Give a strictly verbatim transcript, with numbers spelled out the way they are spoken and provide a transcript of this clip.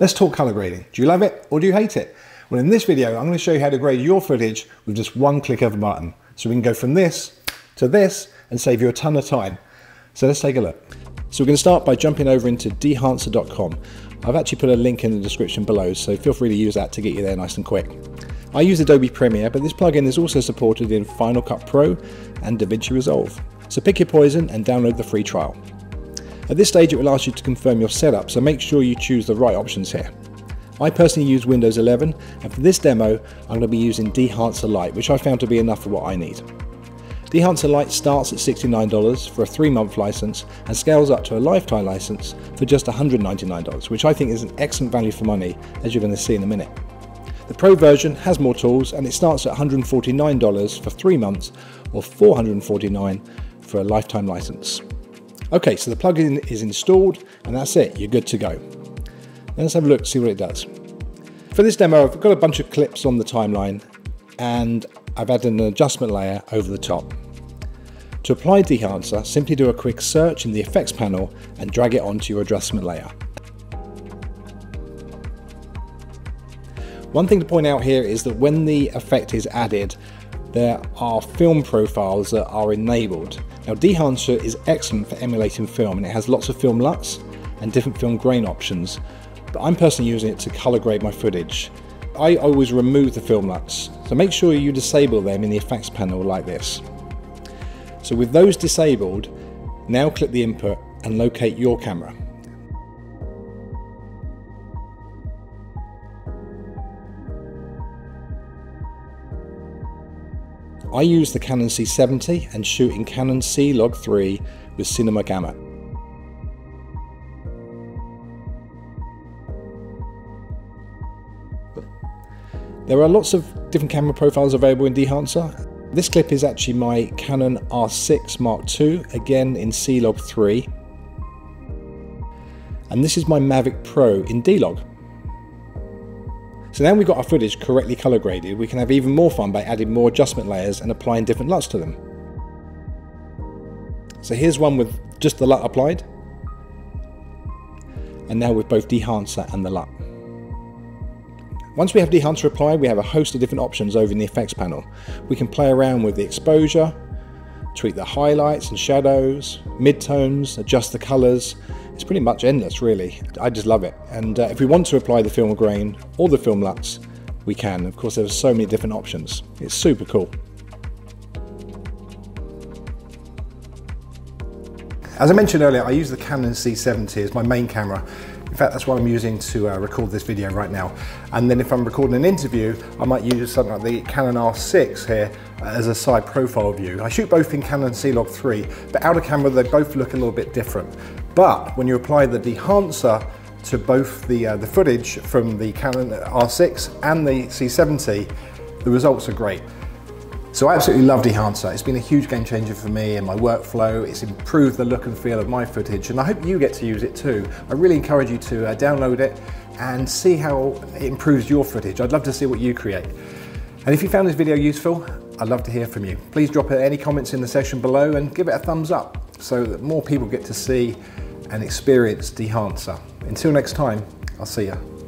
Let's talk color grading. Do you love it or do you hate it? Well, in this video, I'm going to show you how to grade your footage with just one click of a button. So we can go from this to this and save you a ton of time. So let's take a look. So we're going to start by jumping over into dehancer dot com. I've actually put a link in the description below, so feel free to use that to get you there nice and quick. I use Adobe Premiere, but this plugin is also supported in Final Cut Pro and DaVinci Resolve. So pick your poison and download the free trial. At this stage, it will ask you to confirm your setup, so make sure you choose the right options here. I personally use Windows eleven, and for this demo, I'm going to be using Dehancer Lite, which I found to be enough for what I need. Dehancer Lite starts at sixty-nine dollars for a three month license and scales up to a lifetime license for just one hundred ninety-nine dollars, which I think is an excellent value for money, as you're going to see in a minute. The Pro version has more tools and it starts at one hundred forty-nine dollars for three months or four hundred forty-nine dollars for a lifetime license. Okay, so the plugin is installed and that's it, you're good to go. Now let's have a look to see what it does. For this demo, I've got a bunch of clips on the timeline and I've added an adjustment layer over the top. To apply Dehancer, simply do a quick search in the effects panel and drag it onto your adjustment layer. One thing to point out here is that when the effect is added, there are film profiles that are enabled. Now Dehancer is excellent for emulating film and it has lots of film LUTs and different film grain options, but I'm personally using it to color grade my footage. I always remove the film LUTs, so make sure you disable them in the effects panel like this. So with those disabled, now click the input and locate your camera. I use the Canon C seventy and shoot in Canon C log three with Cinema Gamma. There are lots of different camera profiles available in Dehancer. This clip is actually my Canon R six Mark two, again in C log three. And this is my Mavic Pro in D log. So now we've got our footage correctly color graded, we can have even more fun by adding more adjustment layers and applying different LUTs to them. So here's one with just the LUT applied, and now with both Dehancer and the LUT. Once we have Dehancer applied, we have a host of different options over in the effects panel. We can play around with the exposure, tweak the highlights and shadows, midtones, adjust the colors. It's pretty much endless really. I just love it. And uh, if we want to apply the film grain or the film LUTs, we can. Of course, there are so many different options. It's super cool. As I mentioned earlier, I use the Canon C seventy as my main camera. In fact, that's what I'm using to uh, record this video right now. And then if I'm recording an interview, I might use something like the Canon R six here uh, as a side profile view. I shoot both in Canon C log three, but out of camera, they both look a little bit different. But when you apply the Dehancer to both the, uh, the footage from the Canon R six and the C seventy, the results are great. So I absolutely love Dehancer. It's been a huge game changer for me and my workflow. It's improved the look and feel of my footage and I hope you get to use it too. I really encourage you to uh, download it and see how it improves your footage. I'd love to see what you create. And if you found this video useful, I'd love to hear from you. Please drop any comments in the section below and give it a thumbs up so that more people get to see and experience Dehancer. Until next time, I'll see ya.